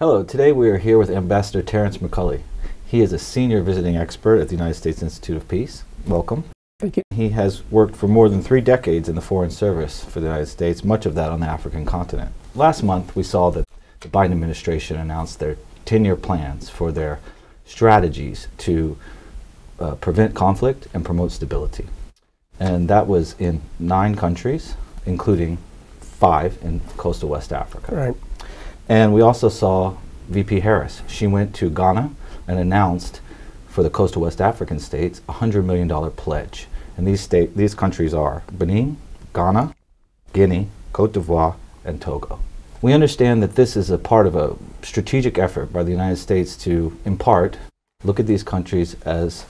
Hello, today we are here with Ambassador Terence McCulley. He is a senior visiting expert at the United States Institute of Peace. Welcome. Thank you. He has worked for more than 3 decades in the Foreign Service for the United States, much of that on the African continent. Last month we saw that the Biden administration announced their 10-year plans for their strategies to prevent conflict and promote stability. And that was in 9 countries, including 5 in coastal West Africa. Right. And we also saw VP Harris. She went to Ghana and announced for the coastal West African states a $100 million pledge. And these countries are Benin, Ghana, Guinea, Côte d'Ivoire, and Togo. We understand that this is a part of a strategic effort by the United States to, in part, look at these countries as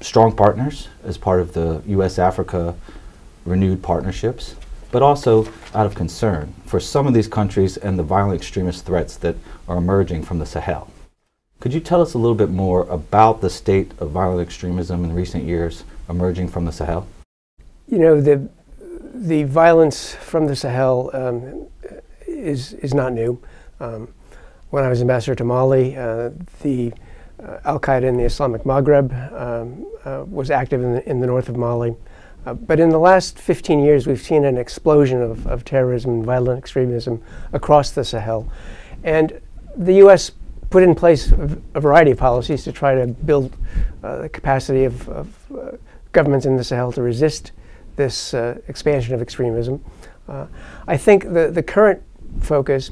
strong partners as part of the US-Africa renewed partnerships, but also out of concern for some of these countries and the violent extremist threats that are emerging from the Sahel. Could you tell us a little bit more about the state of violent extremism in recent years emerging from the Sahel? You know, the violence from the Sahel is not new. When I was ambassador to Mali, the Al-Qaeda in the Islamic Maghreb was active in the north of Mali. But in the last 15 years, we've seen an explosion of terrorism and violent extremism across the Sahel. And the U.S. put in place a variety of policies to try to build the capacity of governments in the Sahel to resist this expansion of extremism. I think the current focus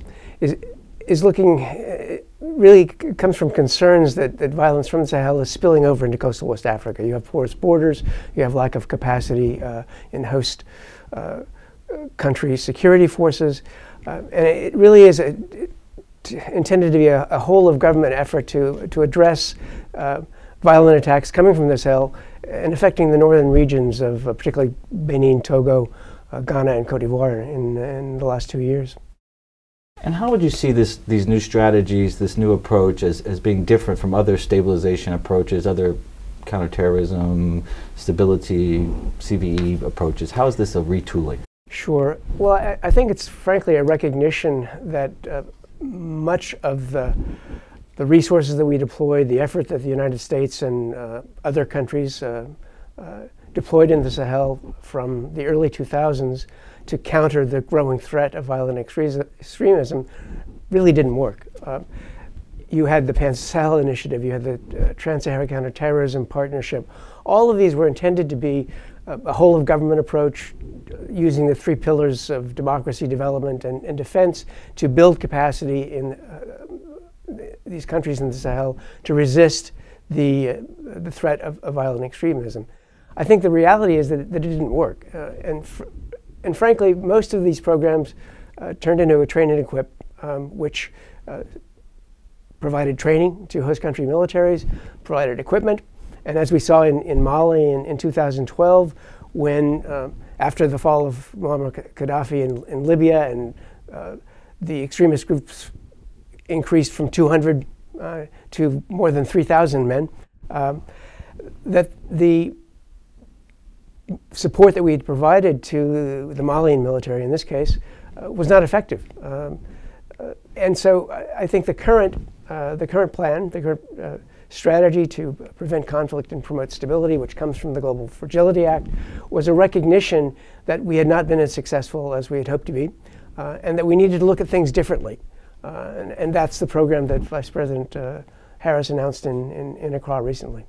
is looking, really comes from concerns that violence from the Sahel is spilling over into coastal West Africa. You have porous borders, you have lack of capacity in host country security forces, and it really is intended to be a whole of government effort to address violent attacks coming from the Sahel and affecting the northern regions of particularly Benin, Togo, Ghana, and Côte d'Ivoire in the last 2 years. And how would you see these new strategies, this new approach as being different from other stabilization approaches, other counterterrorism, stability, CVE approaches? How is this a retooling? Sure. Well, I think it's frankly a recognition that much of the resources that we deployed, the effort that the United States and other countries deployed in the Sahel from the early 2000s to counter the growing threat of violent extremism really didn't work. You had the Pan-Sahel Initiative, you had the Trans-Saharan Counterterrorism Partnership. All of these were intended to be a whole of government approach using the 3 pillars of democracy, development, and defense to build capacity in these countries in the Sahel to resist the threat of violent extremism. I think the reality is that it didn't work. And frankly, most of these programs turned into a train and equip, which provided training to host country militaries, provided equipment. And as we saw in Mali in 2012, when after the fall of Muammar Gaddafi in Libya, and the extremist groups increased from 200 to more than 3,000 men, that the support that we had provided to the Malian military, in this case, was not effective. And so I think the current plan, the current strategy to prevent conflict and promote stability, which comes from the Global Fragility Act, was a recognition that we had not been as successful as we had hoped to be, and that we needed to look at things differently. And that's the program that Vice President Harris announced in Accra recently.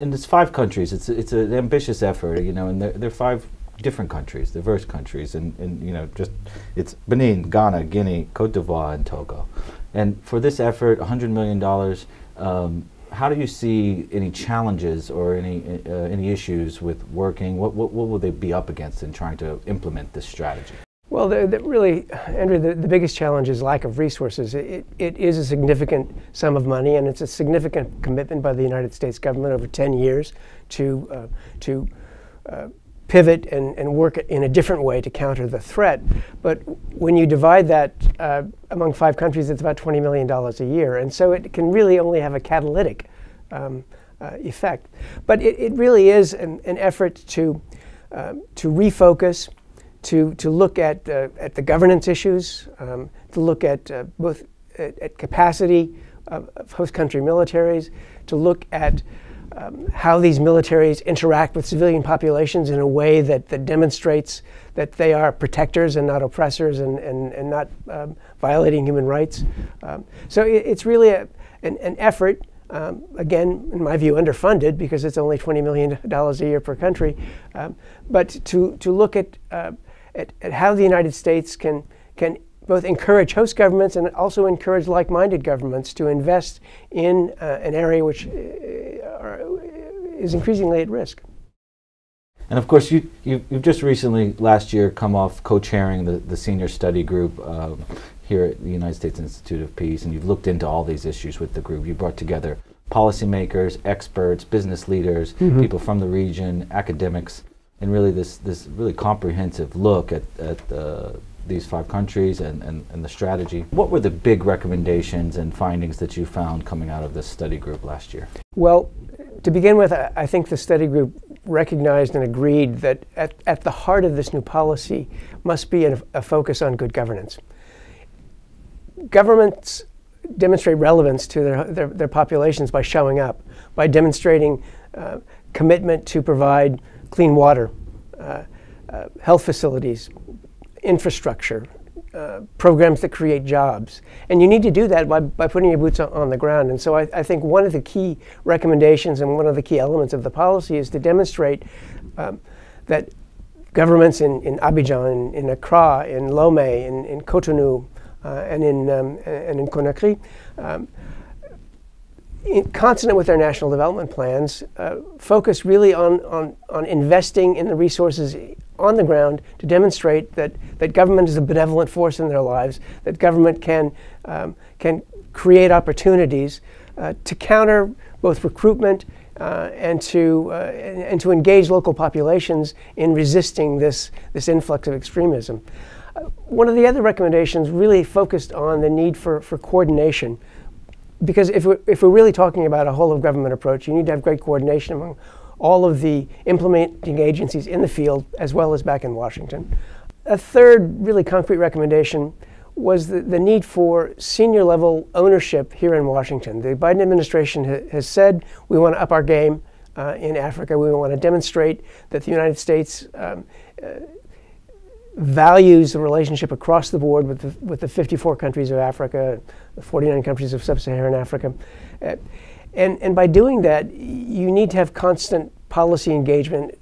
And it's 5 countries. It's an ambitious effort, you know, and they're 5 different countries, diverse countries, and you know, just it's Benin, Ghana, Guinea, Côte d'Ivoire, and Togo. And for this effort, $100 million, how do you see any challenges or any issues with working? What will they be up against in trying to implement this strategy? Well, really, Andrew, the biggest challenge is lack of resources. It is a significant sum of money, and it's a significant commitment by the United States government over 10 years to pivot and work in a different way to counter the threat. But when you divide that among 5 countries, it's about $20 million a year. And so it can really only have a catalytic effect. But it really is an effort to refocus, to look at the governance issues, to look at both at capacity of host country militaries, to look at how these militaries interact with civilian populations in a way that, demonstrates that they are protectors and not oppressors, and not violating human rights. So it's really an effort, again, in my view, underfunded because it's only $20 million a year per country, but to look at how the United States can both encourage host governments and also encourage like-minded governments to invest in an area which is increasingly at risk. And of course, you've just recently, last year, come off co-chairing the senior study group here at the United States Institute of Peace, and you've looked into all these issues with the group. You brought together policymakers, experts, business leaders, people from the region, academics, and really this really comprehensive look at these 5 countries and the strategy. What were the big recommendations and findings that you found coming out of this study group last year? Well, to begin with, I think the study group recognized and agreed that at the heart of this new policy must be a focus on good governance. Governments demonstrate relevance to their populations by showing up, by demonstrating commitment to provide clean water, health facilities, infrastructure, programs that create jobs. And you need to do that by putting your boots on the ground. And so I think one of the key recommendations and one of the key elements of the policy is to demonstrate that governments in Abidjan, in Accra, in Lomé, in Cotonou, and in Conakry, consonant with their national development plans, focus really on investing in the resources on the ground to demonstrate that government is a benevolent force in their lives, that government can create opportunities to counter both recruitment and to engage local populations in resisting this influx of extremism. One of the other recommendations really focused on the need for coordination, because if we're really talking about a whole of government approach, you need to have great coordination among all of the implementing agencies in the field, as well as back in Washington. A third really concrete recommendation was the need for senior level ownership here in Washington. The Biden administration has said we want to up our game in Africa. We want to demonstrate that the United States values the relationship across the board with the 54 countries of Africa, the 49 countries of Sub-Saharan Africa. And by doing that, you need to have constant policy engagement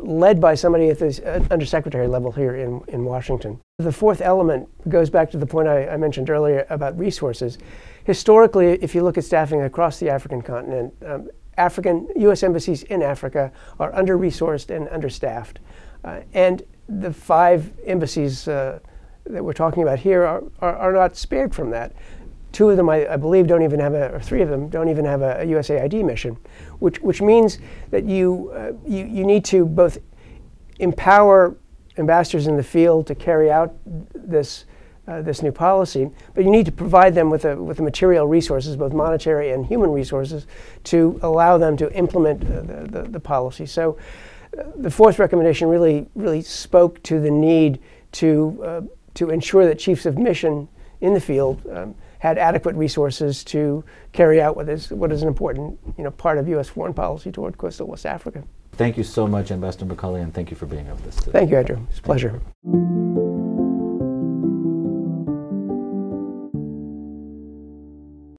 led by somebody at this undersecretary level here in Washington. The fourth element goes back to the point I mentioned earlier about resources. Historically, if you look at staffing across the African continent, U.S. embassies in Africa are under-resourced and understaffed. And the 5 embassies that we're talking about here are not spared from that. 2 of them, I believe, don't even have or 3 of them don't even have a USAID mission, which means that you need to both empower ambassadors in the field to carry out this new policy, but you need to provide them with the material resources, both monetary and human resources, to allow them to implement the policy. So, the fourth recommendation really spoke to the need to ensure that chiefs of mission in the field had adequate resources to carry out what is an important part of U.S. foreign policy toward coastal West Africa. Thank you so much, Ambassador McCulley, and thank you for being with us today. Thank you, Andrew. It's a pleasure.